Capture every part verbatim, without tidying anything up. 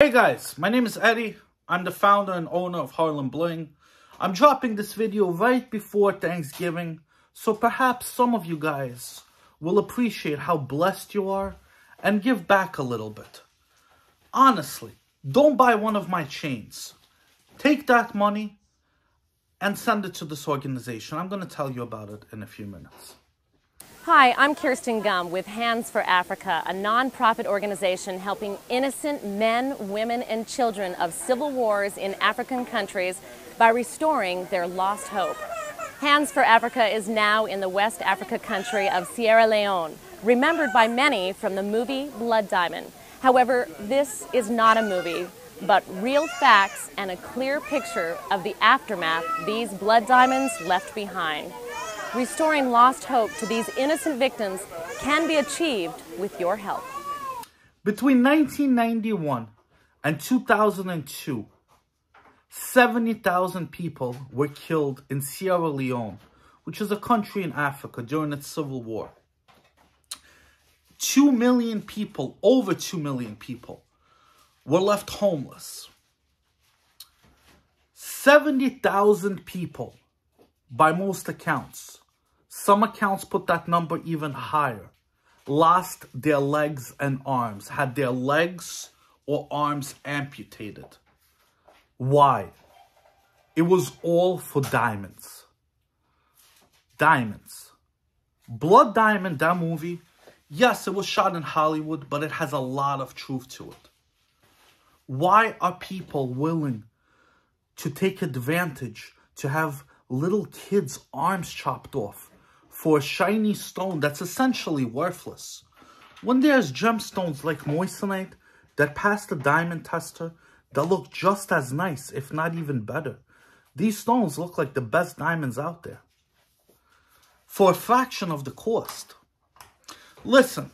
Hey guys, my name is Eddie. I'm the founder and owner of Harlembling. I'm dropping this video right before Thanksgiving, so perhaps some of you guys will appreciate how blessed you are and give back a little bit. Honestly, don't buy one of my chains. Take that money and send it to this organization. I'm going to tell you about it in a few minutes. Hi, I'm Kirsten Gum with Hands for Africa, a nonprofit organization helping innocent men, women, and children of civil wars in African countries by restoring their lost hope. Hands for Africa is now in the West Africa country of Sierra Leone, remembered by many from the movie Blood Diamond. However, this is not a movie, but real facts and a clear picture of the aftermath these blood diamonds left behind. Restoring lost hope to these innocent victims can be achieved with your help. Between nineteen ninety-one and two thousand two, seventy thousand people were killed in Sierra Leone, which is a country in Africa, during its civil war. Two million people, over two million people, were left homeless. seventy thousand people, by most accounts, some accounts put that number even higher, lost their legs and arms, had their legs or arms amputated. Why? It was all for diamonds. Diamonds. Blood Diamond, that movie, yes, it was shot in Hollywood, but it has a lot of truth to it. Why are people willing to take advantage to have little kids' arms chopped off for a shiny stone that's essentially worthless, when there's gemstones like moissanite that pass the diamond tester that look just as nice, if not even better? These stones look like the best diamonds out there for a fraction of the cost. Listen,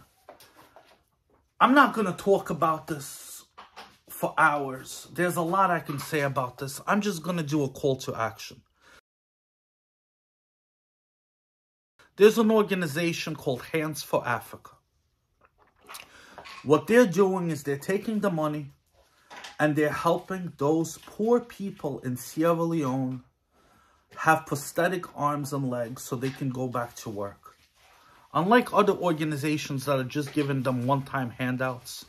I'm not going to talk about this for hours. There's a lot I can say about this. I'm just going to do a call to action. There's an organization called Hands for Africa. What they're doing is they're taking the money and they're helping those poor people in Sierra Leone have prosthetic arms and legs so they can go back to work. Unlike other organizations that are just giving them one-time handouts,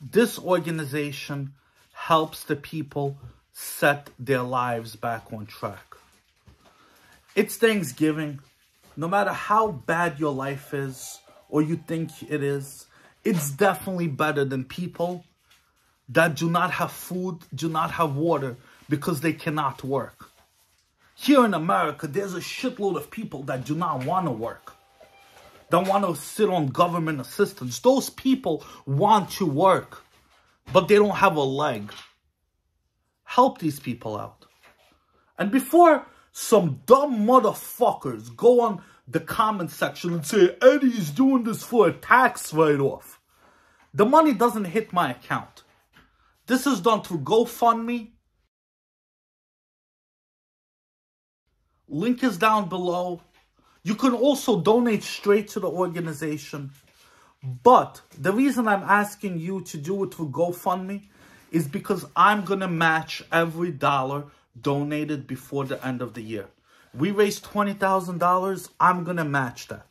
this organization helps the people set their lives back on track. It's Thanksgiving. No matter how bad your life is, or you think it is, it's definitely better than people that do not have food, do not have water, because they cannot work. Here in America, there's a shitload of people that do not want to work, that want to sit on government assistance. Those people want to work, but they don't have a leg. Help these people out. And before some dumb motherfuckers go on the comment section and say, Eddie is doing this for a tax write-off. The money doesn't hit my account. This is done through GoFundMe. Link is down below. You can also donate straight to the organization. But the reason I'm asking you to do it through GoFundMe is because I'm going to match every dollar donated before the end of the year. We raised twenty thousand dollars. I'm going to match that.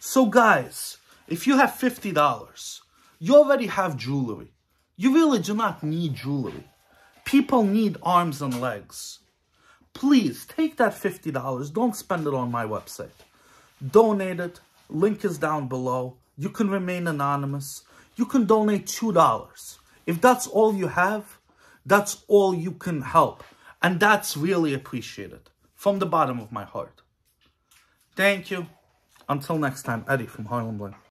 So guys, if you have fifty dollars, you already have jewelry. You really do not need jewelry. People need arms and legs. Please take that fifty dollars. Don't spend it on my website. Donate it. Link is down below. You can remain anonymous. You can donate two dollars. If that's all you have, that's all you can help. And that's really appreciated from the bottom of my heart. Thank you. Until next time, Eddie from Harlembling.